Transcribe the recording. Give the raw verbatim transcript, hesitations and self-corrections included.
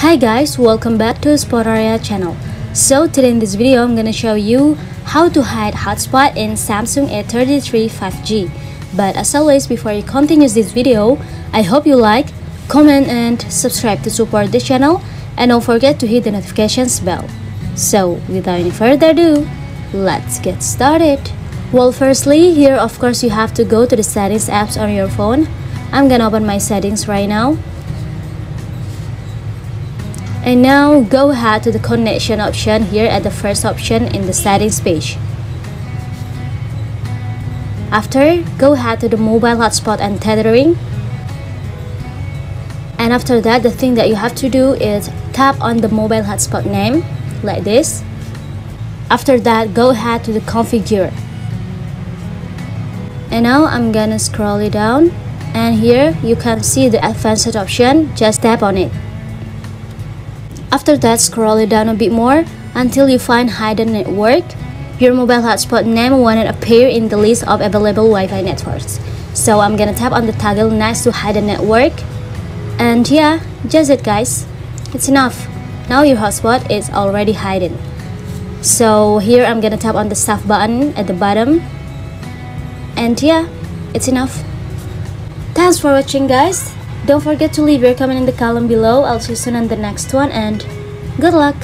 Hi guys, welcome back to Spotarya channel. So today in this video I'm gonna show you how to hide hotspot in Samsung A thirty-three five G. But as always, before you continue this video, I hope you like, comment and subscribe to support this channel, and don't forget to hit the notifications bell. So without any further ado, let's get started. Well, firstly, here of course you have to go to the settings apps on your phone. I'm gonna open my settings right now. And now go ahead to the connection option here at the first option in the settings page. After, go ahead to the mobile hotspot and tethering. And after that, the thing that you have to do is tap on the mobile hotspot name like this. After that, go ahead to the configure. And now I'm gonna scroll it down, and here you can see the advanced option. Just tap on it. After that, scroll it down a bit more until you find hidden network. Your mobile hotspot name won't appear in the list of available Wi-Fi networks. So I'm gonna tap on the toggle next to hidden network. And yeah, just it guys. It's enough. Now your hotspot is already hidden. So here I'm gonna tap on the save button at the bottom. And yeah, it's enough. Thanks for watching guys. Don't forget to leave your comment in the column below. I'll see you soon on the next one, and good luck!